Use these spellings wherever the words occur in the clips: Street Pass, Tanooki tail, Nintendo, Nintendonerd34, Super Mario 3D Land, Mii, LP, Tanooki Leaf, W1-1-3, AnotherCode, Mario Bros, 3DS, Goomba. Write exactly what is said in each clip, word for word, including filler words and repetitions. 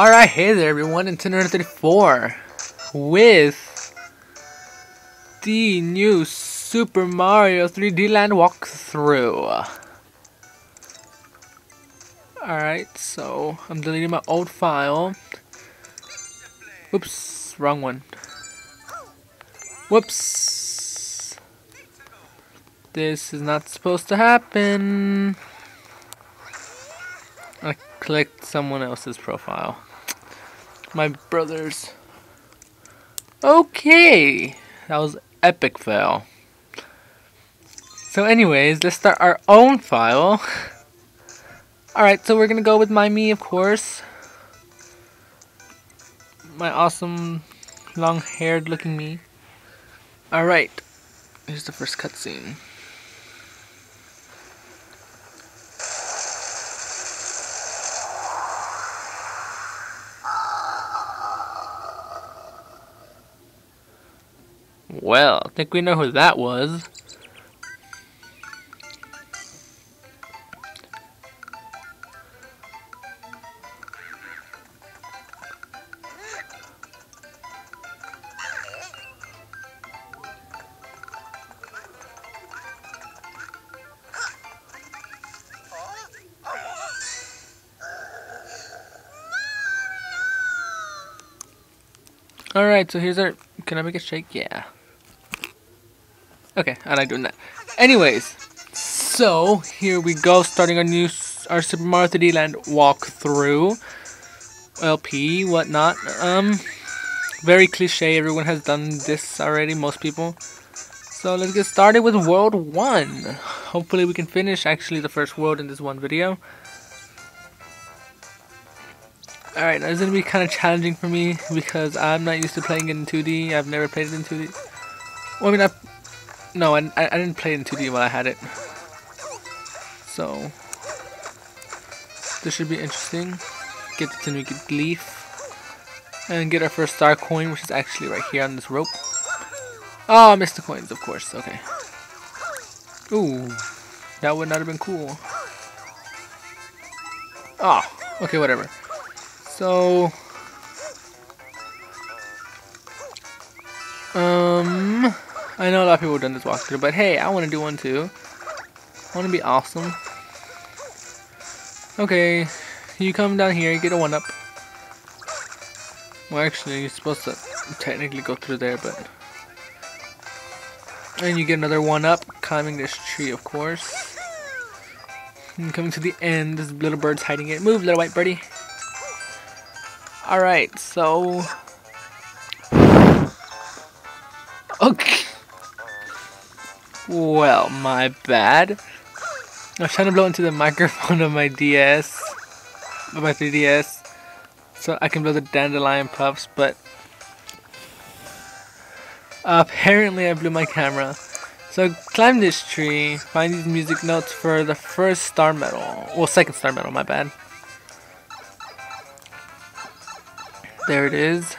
Alright, hey there everyone, Nintendo nerd thirty-four with the new Super Mario three D Land walkthrough. Alright, so I'm deleting my old file. Whoops, wrong one. Whoops. This is not supposed to happen. I clicked someone else's profile. My brother's. Okay. That was epic fail. So anyways, let's start our own file. Alright, so we're gonna go with my Mii, of course. My awesome long-haired looking Mii. Alright. Here's the first cutscene. Well, I think we know who that was. Alright, so here's our... Can I make a shake? Yeah. Okay, I like doing that. Anyways, so here we go, starting our new our Super Mario three D Land walkthrough, L P, whatnot. Um, very cliche. Everyone has done this already. Most people. So let's get started with World One. Hopefully, we can finish actually the first world in this one video. All right, now this is gonna be kind of challenging for me because I'm not used to playing it in two D. I've never played it in two D. Well, I mean, I've No, I, I didn't play it in two D while I had it. So this should be interesting. Get the Tanooki Leaf. And get our first star coin, which is actually right here on this rope. Oh, I missed the coins, of course. Okay. Ooh. That would not have been cool. Oh, okay, whatever. So... Um... I know a lot of people have done this walkthrough, but hey, I want to do one too. I want to be awesome. Okay, you come down here, get a one up. Well, actually, you're supposed to technically go through there, but... And you get another one up, climbing this tree, of course. And coming to the end, this little bird's hiding it. Move, little white birdie. Alright, so... Okay. Well, my bad. I was trying to blow into the microphone of my D S, of my three D S, so I can blow the dandelion puffs, but apparently I blew my camera. So climb this tree, find these music notes for the first star medal. Well, second star medal, my bad. There it is.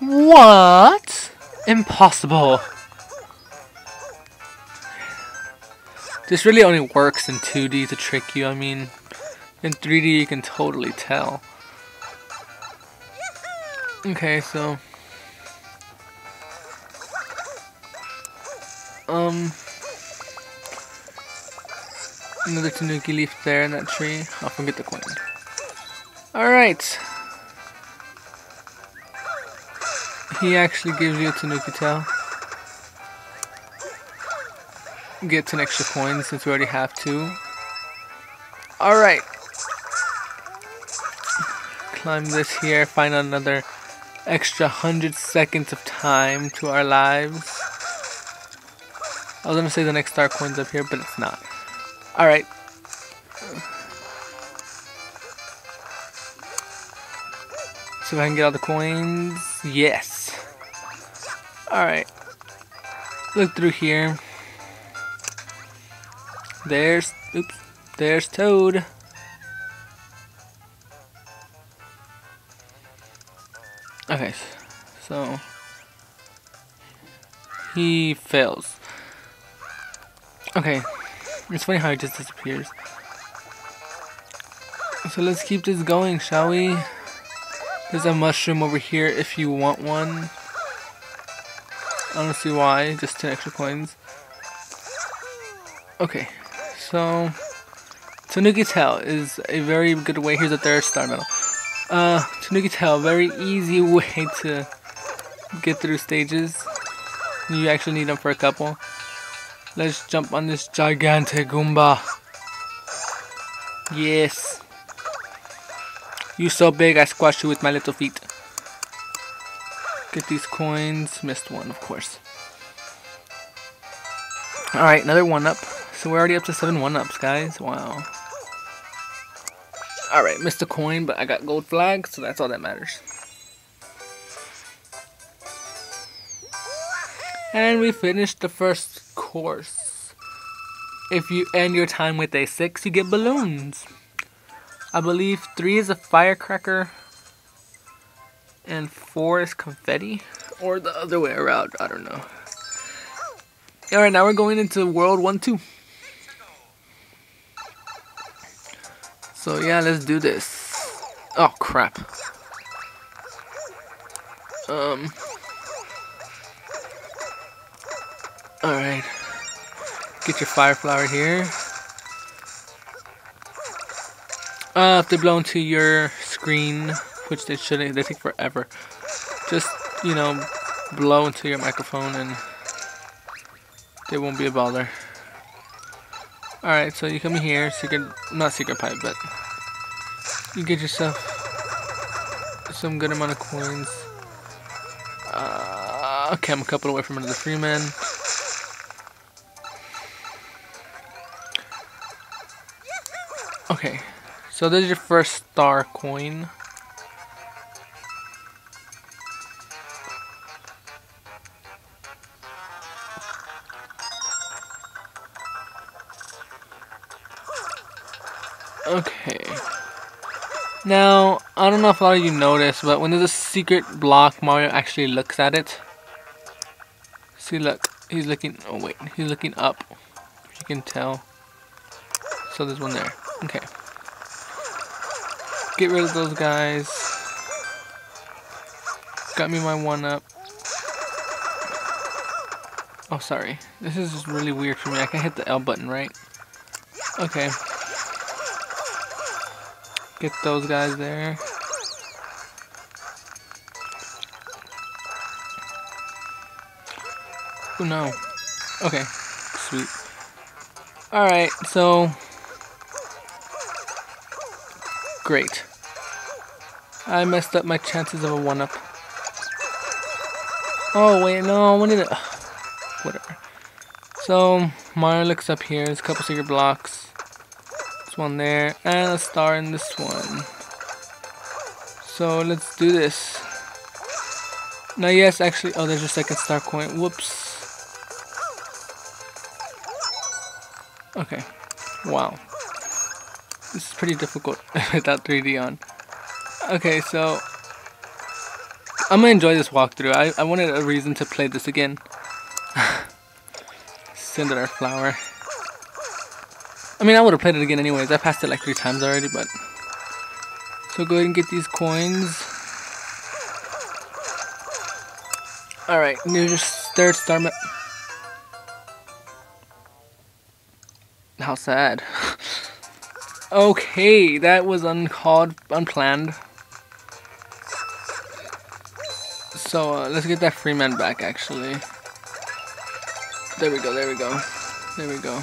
What? Impossible. This really only works in two D to trick you. I mean, in three D you can totally tell. Okay, so... Um... Another Tanooki Leaf there in that tree. I'll forget the coin. Alright. He actually gives you a Tanooki tail. Get ten extra coins since we already have two. Alright. Climb this here. Find another extra hundred seconds of time to our lives. I was going to say the next star coin's up here, but it's not. Alright. See if I can get all the coins. Yes. Alright. Look through here. There's, oops, there's Toad. Okay, so he fails. Okay, it's funny how he just disappears. So let's keep this going, shall we? There's a mushroom over here if you want one. I don't see why, just ten extra coins. Okay, so Tanooki tail is a very good way. Here's a third star medal. Uh, Tanooki tail, very easy way to get through stages. You actually need them for a couple. Let's jump on this gigantic Goomba. Yes. You so big, I squashed you with my little feet. Get these coins. Missed one, of course. Alright, another one up. So we're already up to seven one-ups, guys. Wow. Alright, missed a coin, but I got gold flag, so that's all that matters. And we finished the first course. If you end your time with a six, you get balloons. I believe three is a firecracker and four is confetti, or the other way around, I don't know. Alright, now we're going into world one two. So yeah, let's do this. Oh crap. Um... Alright, get your fire flower here. Uh, if they blow into your screen, which they shouldn't, they take forever. Just, you know, blow into your microphone and they won't be a bother. Alright, so you come here, secret, not secret pipe, but you get yourself some good amount of coins. Uh, okay, I'm a couple away from another free man. Okay, so this is your first star coin. Okay. Now, I don't know if a lot of you noticed, but when there's a secret block, Mario actually looks at it. See, look, he's looking, oh wait, he's looking up, if you can tell. So there's one there. Okay. Get rid of those guys. Got me my one up. Oh, sorry. This is just really weird for me. I can hit the L button, right? Okay. Get those guys there. Oh no. Okay. Sweet. Alright, so... Great. I messed up my chances of a one-up. Oh wait, no, I did it? Whatever. So Mario looks up here. There's a couple secret blocks. There's one there, and a star in this one. So let's do this. Now, yes, actually, oh, there's your second star coin. Whoops. Okay. Wow. This is pretty difficult without three D on. Okay, so I'm gonna enjoy this walkthrough. I, I wanted a reason to play this again. Send it our flower. I mean, I would have played it again anyways. I passed it like three times already, but... So go ahead and get these coins. Alright, new third star map. How sad. Okay, that was uncalled, unplanned. So, uh, let's get that free man back, actually. There we go, there we go. There we go.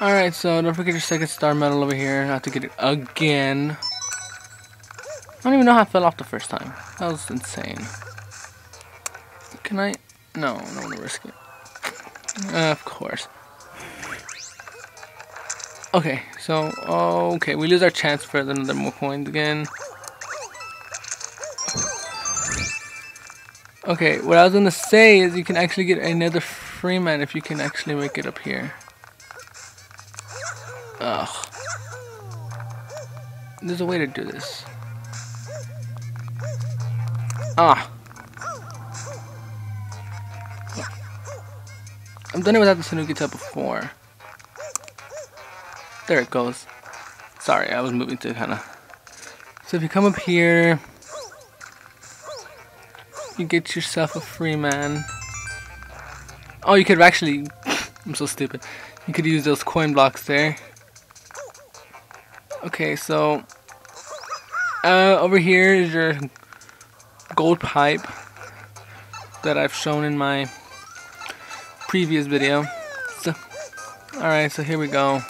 Alright, so don't forget your second star medal over here. I have to get it again. I don't even know how I fell off the first time. That was insane. Can I? No, I don't want to risk it. Of course. Okay, so okay, we lose our chance for another more coins again. Okay, what I was gonna say is you can actually get another free man if you can actually make it up here. Ugh. There's a way to do this. Ah. I've done it without the Tanooki tail before. There it goes. Sorry, I was moving to kind of... So if you come up here, you get yourself a free man. Oh, you could actually... I'm so stupid. You could use those coin blocks there. Okay, so... Uh, over here is your gold pipe that I've shown in my previous video. So, alright, so here we go.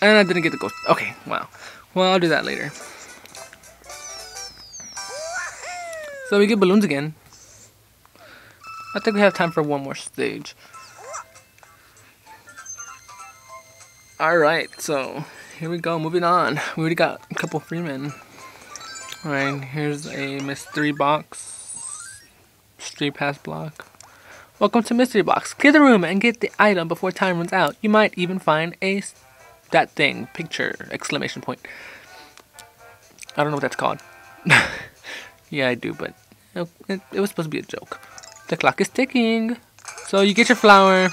And I didn't get the gold. Okay, wow. Well, I'll do that later. So we get balloons again. I think we have time for one more stage. Alright, so here we go, moving on. We already got a couple free men. Alright, here's a mystery box. Street Pass block. Welcome to mystery box. Clear the room and get the item before time runs out. You might even find a that thing. Picture! Exclamation point. I don't know what that's called. Yeah, I do, but it, it was supposed to be a joke. The clock is ticking. So you get your flower.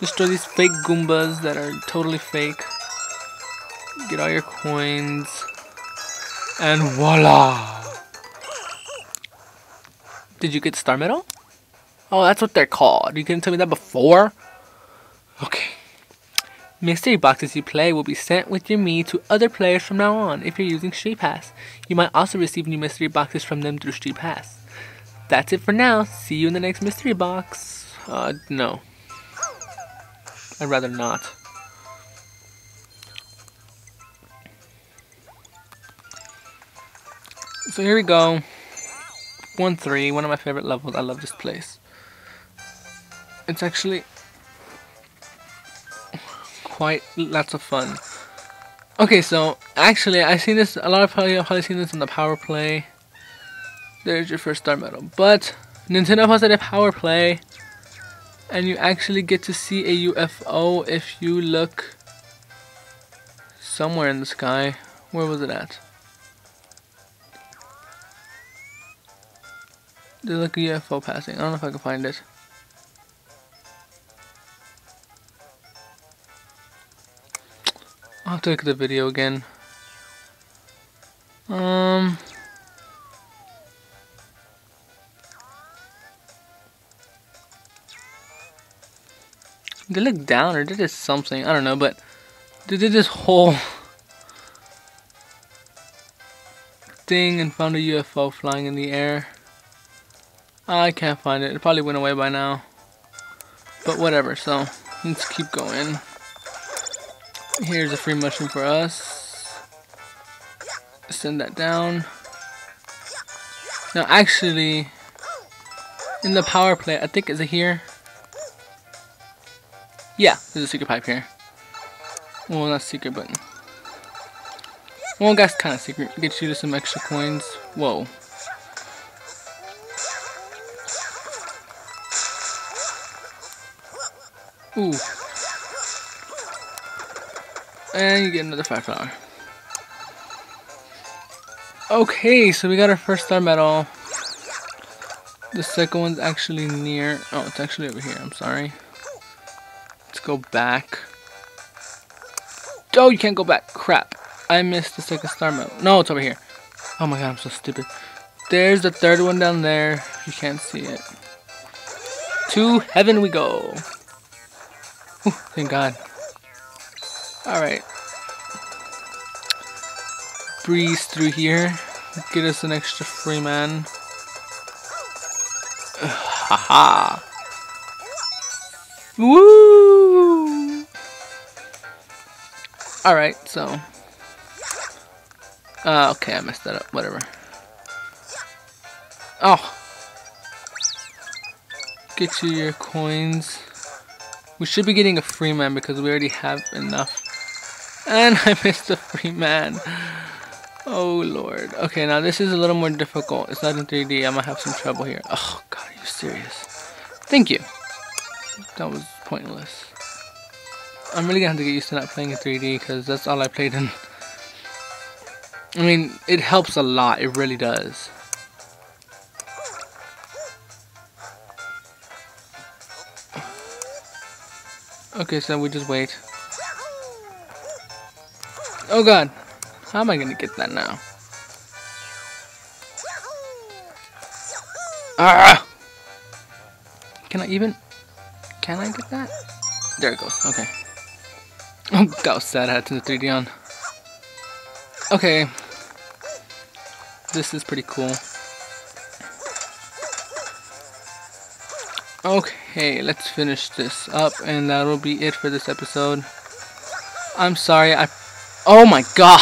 Destroy these fake Goombas that are totally fake. Get all your coins. And voila! Did you get star medal? Oh, that's what they're called. You couldn't tell me that before? Okay. Mystery boxes you play will be sent with your Mii to other players from now on if you're using Street Pass. You might also receive new mystery boxes from them through Street Pass. That's it for now. See you in the next mystery box. Uh, no. I'd rather not. So here we go, one three, one of my favorite levels. I love this place. It's actually quite lots of fun. Okay, so actually I've seen this, a lot of probably, I've probably seen this in the Power Play. There's your first star medal, but Nintendo has a Power Play and you actually get to see a U F O if you look somewhere in the sky. Where was it at? There's like a U F O passing. I don't know if I can find it. I'll have to look at the video again. Um. They looked down or they did something. I don't know, but they did this whole thing and found a U F O flying in the air. I can't find it. It probably went away by now. But whatever, so let's keep going. Here's a free mushroom for us. Send that down. Now actually, in the Power Play, I think, is it here? Yeah, there's a secret pipe here. Well, not secret, but... Well, that's kind of secret. Gets you to some extra coins. Whoa. Ooh. And you get another fire flower. Okay, so we got our first star medal. The second one's actually near. Oh, it's actually over here. I'm sorry. Let's go back. Oh, you can't go back. Crap. I missed the second star medal. No, it's over here. Oh my god, I'm so stupid. There's the third one down there. You can't see it. To heaven we go. Ooh, thank God. Alright. Breeze through here. Get us an extra free man. Uh, haha. Woo! Alright, so. Uh, okay, I messed that up. Whatever. Oh! Get you your coins. We should be getting a free man because we already have enough. And I missed the free man. Oh lord. Okay, now this is a little more difficult. It's not in three D. I might have some trouble here. Oh god, are you serious? Thank you. That was pointless. I'm really gonna have to get used to not playing in three D because that's all I played in. I mean, it helps a lot. It really does. Okay, so we just wait. Oh god, how am I gonna get that now? Ah! Can I even... Can I get that? There it goes, okay. Oh, that was sad, I had to turn the three D on. Okay. This is pretty cool. Okay, let's finish this up, and that'll be it for this episode. I'm sorry, I... Oh my god!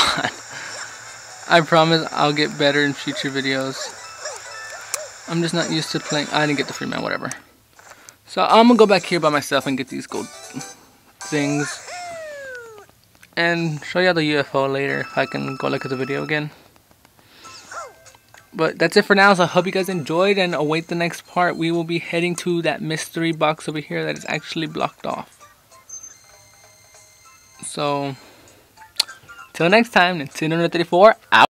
I promise I'll get better in future videos. I'm just not used to playing... I didn't get the free man, whatever. So I'm gonna go back here by myself and get these gold things. And show you the U F O later if I can go look at the video again. But that's it for now, so I hope you guys enjoyed and await the next part. We will be heading to that mystery box over here that is actually blocked off. So, till next time, Nintendonerd thirty-four, out!